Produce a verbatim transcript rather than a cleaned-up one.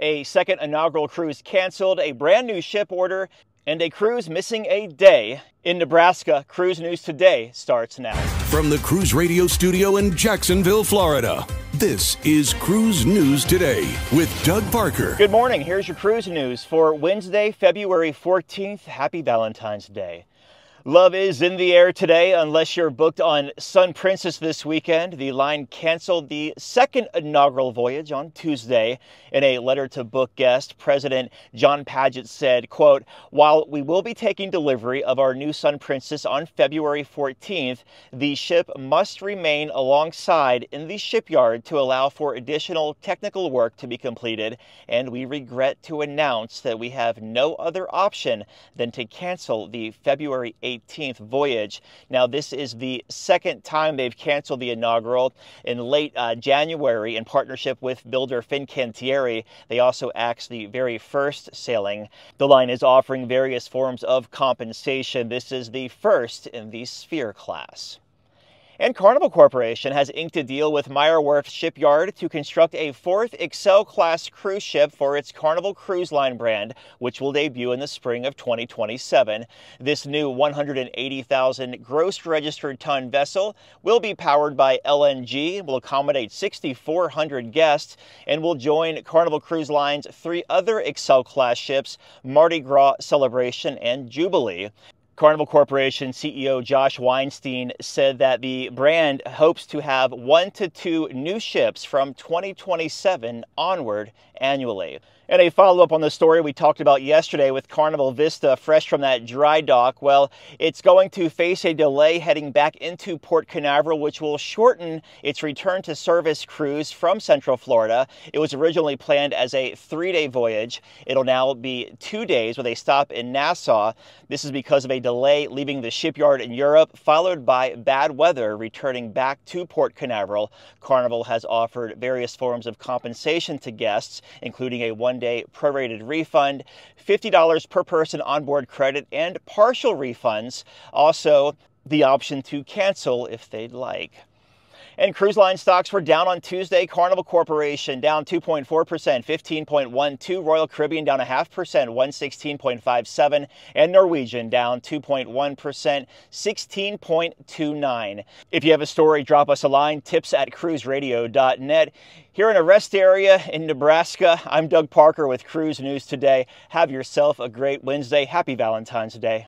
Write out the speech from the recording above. a second inaugural cruise canceled, a brand new ship order, and a cruise missing a day in Nebraska. Cruise News Today starts now. From the Cruise Radio studio in Jacksonville, Florida, this is Cruise News Today with Doug Parker. Good morning. Here's your cruise news for Wednesday, February fourteenth. Happy Valentine's Day. Love is in the air today unless you're booked on Sun Princess this weekend. The line canceled the second inaugural voyage on Tuesday. In a letter to book guests, President John Padgett said, quote, "While we will be taking delivery of our new Sun Princess on February fourteenth, the ship must remain alongside in the shipyard to allow for additional technical work to be completed, and we regret to announce that we have no other option than to cancel the February eighteenth voyage." Now, this is the second time they've canceled the inaugural. In late uh, January, in partnership with builder Fincantieri, they also axed the very first sailing. The line is offering various forms of compensation. This is the first in the Sphere class. And Carnival Corporation has inked a deal with Meyer Werft Shipyard to construct a fourth Excel-class cruise ship for its Carnival Cruise Line brand, which will debut in the spring of twenty twenty-seven. This new one hundred eighty thousand gross registered ton vessel will be powered by L N G, will accommodate six thousand four hundred guests, and will join Carnival Cruise Line's three other Excel-class ships, Mardi Gras, Celebration, and Jubilee. Carnival Corporation C E O Josh Weinstein said that the brand hopes to have one to two new ships from twenty twenty-seven onward annually. And a follow-up on the story we talked about yesterday with Carnival Vista, fresh from that dry dock. Well, it's going to face a delay heading back into Port Canaveral, which will shorten its return to service cruise from Central Florida. It was originally planned as a three-day voyage. It'll now be two days with a stop in Nassau. This is because of a delay leaving the shipyard in Europe, followed by bad weather returning back to Port Canaveral. Carnival has offered various forms of compensation to guests, including a one-day prorated refund, fifty dollars per person onboard credit, and partial refunds. Also, the option to cancel if they'd like. And cruise line stocks were down on Tuesday. Carnival Corporation down two point four percent, fifteen point one two. Royal Caribbean down a half percent, one sixteen point five seven. And Norwegian down two point one percent, sixteen point two nine. If you have a story, drop us a line, tips at cruise radio dot net. Here in a rest area in Nebraska, I'm Doug Parker with Cruise News Today. Have yourself a great Wednesday. Happy Valentine's Day.